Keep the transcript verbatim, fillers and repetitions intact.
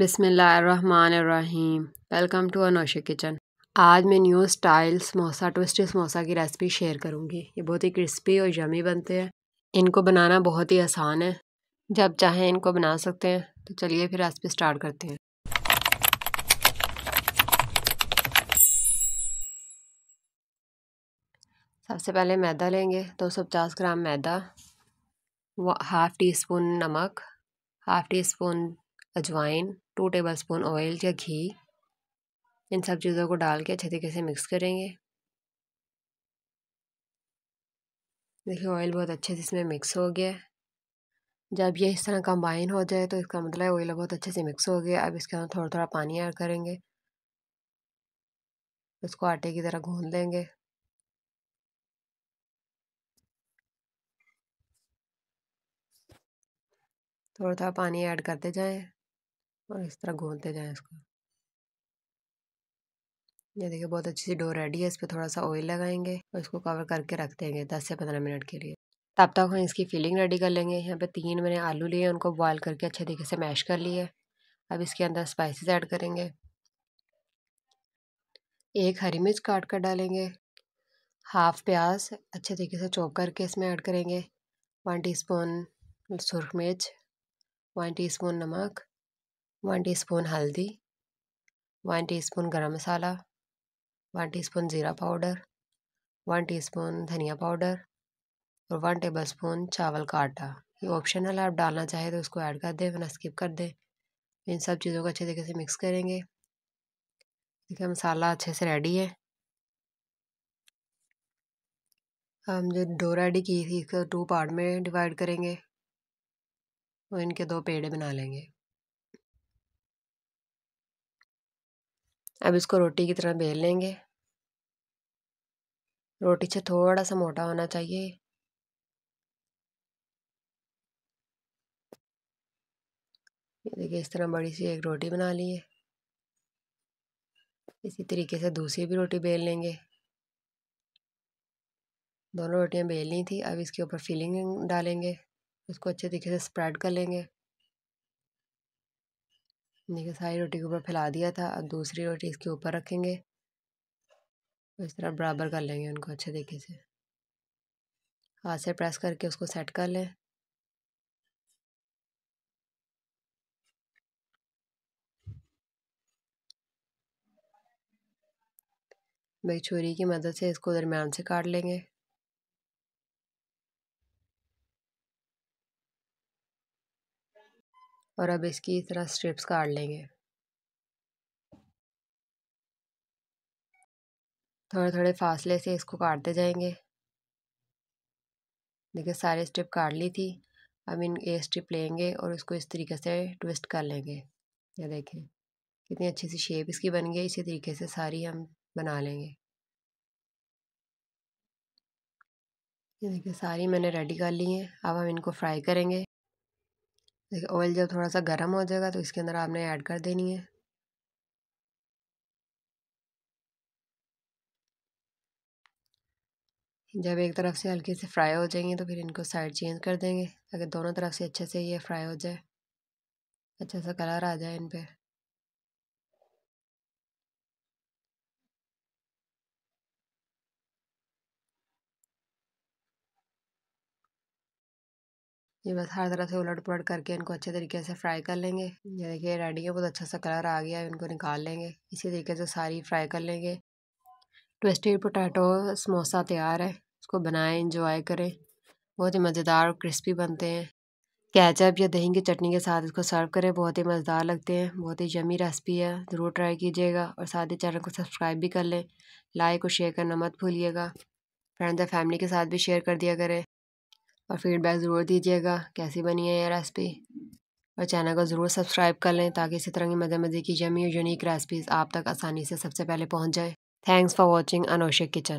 बिस्मिल्लाहिर्रहमानिर्रहीम। Welcome to Anusha kitchen. आज मैं new style samosa, twisty samosa की रेसिपी शेयर करूंगी। ये बहुत ही क्रिस्पी और यमी बनते हैं। इनको बनाना बहुत ही आसान है, जब चाहें इनको बना सकते हैं। तो चलिए फिर रेसिपी स्टार्ट करते हैं। सबसे पहले मैदा लेंगे, दो सौ पचास ग्राम मैदा, हाफ़ टी स्पून नमक, हाफ़ टी स्पून अजवाइन, टू टेबलस्पून ऑयल या घी। इन सब चीज़ों को डाल के अच्छे तरीके से मिक्स करेंगे। देखिए ऑयल बहुत अच्छे से इसमें मिक्स हो गया। जब ये इस तरह कंबाइन हो जाए तो इसका मतलब ऑयल बहुत अच्छे से मिक्स हो गया। अब इसके अंदर थोड़ा थोड़ा पानी ऐड करेंगे, इसको आटे की तरह गूंद लेंगे। थोड़ा थोड़ा पानी ऐड करते जाएं और इस तरह घोलते जाएं इसको। ये देखिए बहुत अच्छी सी डो रेडी है। इस पर थोड़ा सा ऑयल लगाएंगे और इसको कवर करके रख देंगे दस से पंद्रह मिनट के लिए। तब तक हम इसकी फिलिंग रेडी कर लेंगे। यहाँ पे तीन मैंने आलू लिए, उनको बॉयल करके अच्छे तरीके से मैश कर लिए। अब इसके अंदर स्पाइसेस ऐड करेंगे। एक हरी मिर्च काट कर डालेंगे, हाफ प्याज अच्छे तरीके से चॉप करके इसमें ऐड करेंगे, वन टी स्पून सुरख मिर्च, वन टी स्पून नमक, वन टीस्पून हल्दी, one teaspoon garam masala, one teaspoon ज़ीरा पाउडर, वन टीस्पून धनिया पाउडर और वन टेबलस्पून चावल का आटा। ये ऑप्शनल है, आप डालना चाहे तो उसको ऐड कर दें वरना स्किप कर दें। इन सब चीज़ों को अच्छे तरीके से मिक्स करेंगे। देखिए मसाला अच्छे से रेडी है। हम जो डो रेडी की थी इसको टू पार्ट में डिवाइड करेंगे और इनके दो पेड़े बना लेंगे। अब इसको रोटी की तरह बेल लेंगे। रोटी से थोड़ा सा मोटा होना चाहिए। ये देखिए इस तरह बड़ी सी एक रोटी बना ली है। इसी तरीके से दूसरी भी रोटी बेल लेंगे। दोनों रोटियां बेलनी थी। अब इसके ऊपर फिलिंग डालेंगे, उसको अच्छे तरीके से स्प्रेड कर लेंगे। देखिए सारी रोटी के ऊपर फैला दिया था। अब दूसरी रोटी इसके ऊपर रखेंगे, इस तरह बराबर कर लेंगे उनको अच्छे तरीके से। हाथ से प्रेस करके उसको सेट कर लें। भाई छुरी की मदद से इसको दरमियान से काट लेंगे। और अब इसकी इस तरह स्ट्रिप्स काट लेंगे। थोड़े थोड़े फासले से इसको काटते जाएंगे। देखिए सारे स्ट्रिप काट ली थी। अब इन एक स्ट्रिप लेंगे और इसको इस तरीके से ट्विस्ट कर लेंगे। ये देखें कितनी अच्छी सी शेप इसकी बन गई। इसी तरीके से सारी हम बना लेंगे। ये देखिए सारी मैंने रेडी कर ली हैं। अब हम इनको फ्राई करेंगे। देखिए ऑयल जब थोड़ा सा गर्म हो जाएगा तो इसके अंदर आपने ऐड कर देनी है। जब एक तरफ से हल्के से फ्राई हो जाएंगे तो फिर इनको साइड चेंज कर देंगे ताकि दोनों तरफ से अच्छे से ये फ्राई हो जाए, अच्छा सा कलर आ जाए इन पे। ये बस हर तरह से उलट पुलट करके इनको अच्छे तरीके से फ्राई कर लेंगे। ये देखिए रेडी है, बहुत अच्छा सा कलर आ गया है। इनको निकाल लेंगे। इसी तरीके से सारी फ्राई कर लेंगे। ट्विस्टेड पोटैटो समोसा तैयार है। इसको बनाएं, एंजॉय करें। बहुत ही मज़ेदार और क्रिस्पी बनते हैं। केचप या दही की चटनी के साथ इसको सर्व करें, बहुत ही मज़ेदार लगते हैं। बहुत ही यमी रेसिपी है, ज़रूर ट्राई कीजिएगा। और साथ ही चैनल को सब्सक्राइब भी कर लें। लाइक और शेयर करना मत भूलिएगा। फ्रेंड्स और फैमिली के साथ भी शेयर कर दिया करें और फीडबैक ज़रूर दीजिएगा कैसी बनी है ये रेसिपी। और चैनल को ज़रूर सब्सक्राइब कर लें ताकि इसी तरह की मज़े मज़े की यमी और यूनिक रेसिपीज़ आप तक आसानी से सबसे पहले पहुंच जाए। Thanks for watching Anusha kitchen.